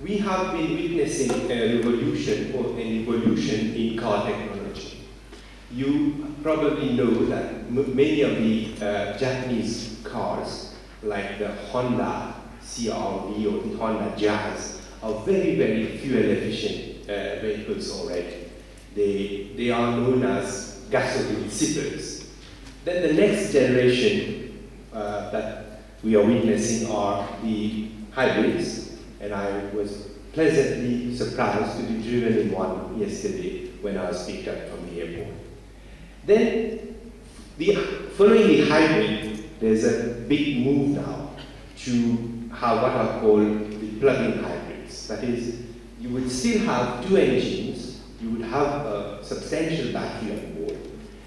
We have been witnessing a revolution or an evolution in car technology. You probably know that many of the Japanese cars, like the Honda CRV or the Honda Jazz, are very, very fuel efficient vehicles already. They are known as gasoline sippers. Then the next generation that we are witnessing are the hybrids, and I was pleasantly surprised to be driven in one yesterday when I was picked up from the airport. Then, following the hybrid, there's a big move now to have what are called the plug-in hybrids. That is, you would still have two engines, you would have a substantial battery on board,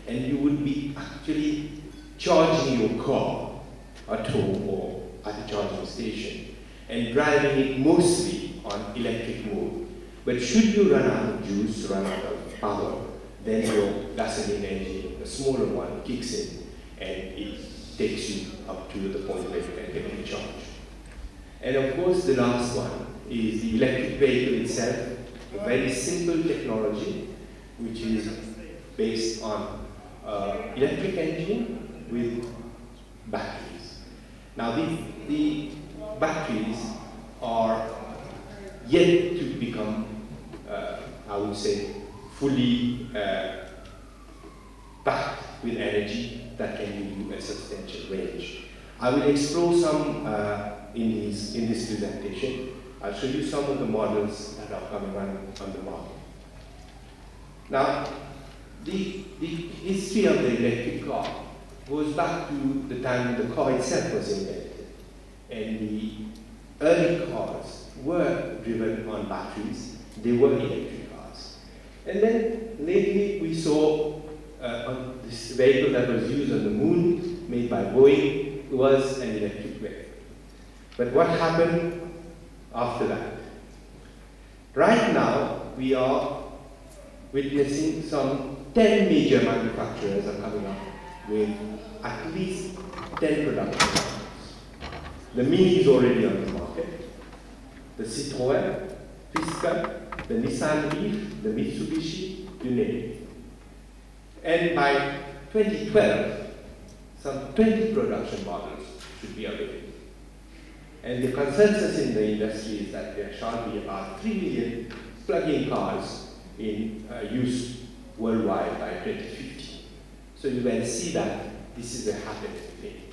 and you would be actually charging your car at home or at a charging station, and driving it mostly on electric mode. But should you run out of juice, run out of power, then your gasoline engine, the smaller one, kicks in and it takes you up to the point where you can take a charge. And of course, the last one is the electric vehicle itself, a very simple technology which is based on electric engine with batteries. Now, the batteries are yet to become, I would say, fully packed with energy that can give you a substantial range. I will explore some in this presentation. I'll show you some of the models that are coming on the market. Now, the history of the electric car goes back to the time the car itself was invented. And the early cars were driven on batteries. They were electric cars. And then lately we saw this vehicle that was used on the moon, made by Boeing, was an electric vehicle. But what happened after that? Right now, we are witnessing some 10 major manufacturers are coming up with at least 10 products. The Mini is already on the market. The Citroën, Fisker, the Nissan Leaf, the Mitsubishi, you name it. And by 2012, some 20 production models should be available. And the consensus in the industry is that there shall be about 3 million plug-in cars in use worldwide by 2050. So you can see that this is a happening thing.